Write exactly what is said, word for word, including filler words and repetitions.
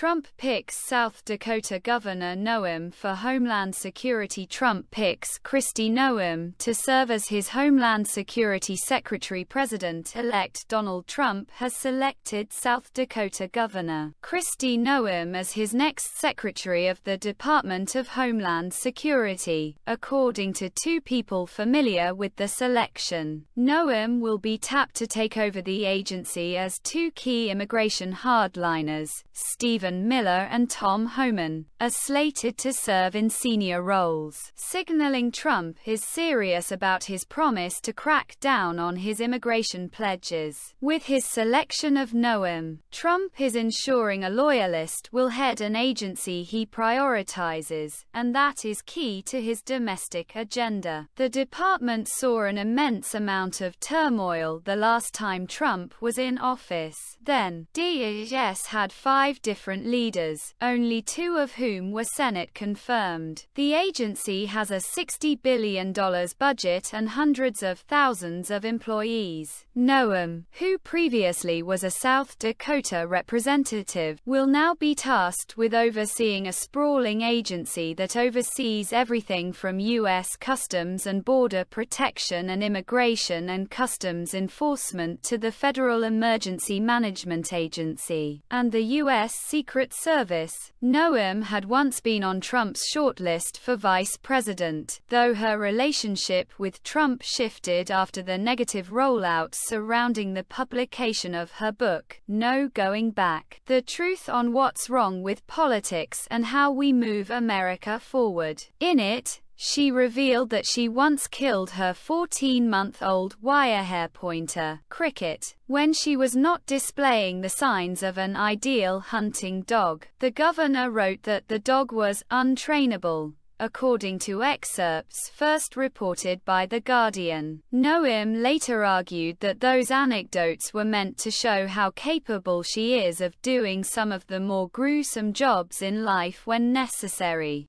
Trump picks South Dakota Governor Noem for Homeland Security. Trump picks Kristi Noem to serve as his Homeland Security Secretary. President-elect Donald Trump has selected South Dakota Governor Kristi Noem as his next Secretary of the Department of Homeland Security. According to two people familiar with the selection, Noem will be tapped to take over the agency as two key immigration hardliners, Stephen Miller and Tom Homan, are slated to serve in senior roles, signaling Trump is serious about his promise to crack down on his immigration pledges. With his selection of Noem, Trump is ensuring a loyalist will head an agency he prioritizes, and that is key to his domestic agenda. The department saw an immense amount of turmoil the last time Trump was in office. Then, D H S had five different leaders, only two of whom were Senate confirmed. The agency has a sixty billion dollars budget and hundreds of thousands of employees. Noem, who previously was a South Dakota representative, will now be tasked with overseeing a sprawling agency that oversees everything from U S Customs and Border Protection and Immigration and Customs Enforcement to the Federal Emergency Management Agency and the U S Secret Service. Noem had once been on Trump's shortlist for vice president, though her relationship with Trump shifted after the negative rollout surrounding the publication of her book, No Going Back: The Truth on What's Wrong with Politics and How We Move America Forward. In it, she revealed that she once killed her fourteen-month-old wire-hair pointer, Cricket, when she was not displaying the signs of an ideal hunting dog. The governor wrote that the dog was untrainable, according to excerpts first reported by The Guardian. Noem later argued that those anecdotes were meant to show how capable she is of doing some of the more gruesome jobs in life when necessary.